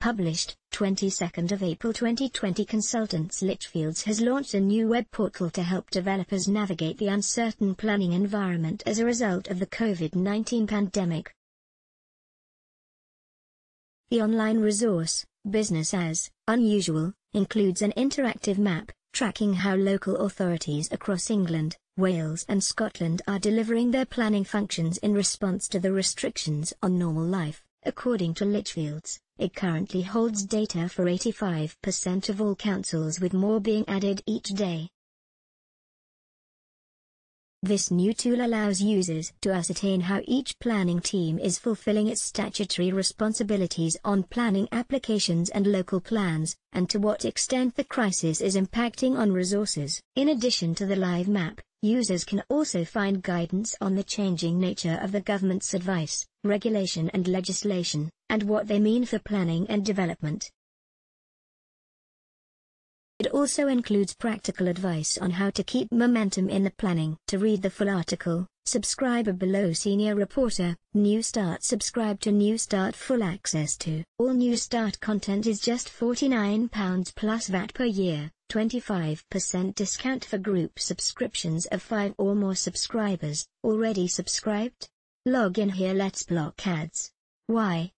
Published, 22nd of April 2020. Consultants Lichfields has launched a new web portal to help developers navigate the uncertain planning environment as a result of the COVID-19 pandemic. The online resource, Business as Unusual, includes an interactive map, tracking how local authorities across England, Wales and Scotland are delivering their planning functions in response to the restrictions on normal life. According to Lichfields, it currently holds data for 85% of all councils, with more being added each day. This new tool allows users to ascertain how each planning team is fulfilling its statutory responsibilities on planning applications and local plans, and to what extent the crisis is impacting on resources. In addition to the live map, users can also find guidance on the changing nature of the government's advice, regulation and legislation, and what they mean for planning and development. It also includes practical advice on how to keep momentum in the planning. To read the full article, subscribe below. Senior reporter, NewStart. Subscribe to NewStart. Full access to all NewStart content is just £49 plus VAT per year. 25% discount for group subscriptions of 5 or more subscribers. Already subscribed? Log in here. Let's block ads. Why?